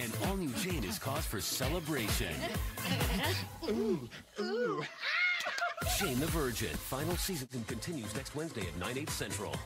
and all-new Jane is cause for celebration. Ooh, ooh. Jane the Virgin. Final season continues next Wednesday at 9/8 Central.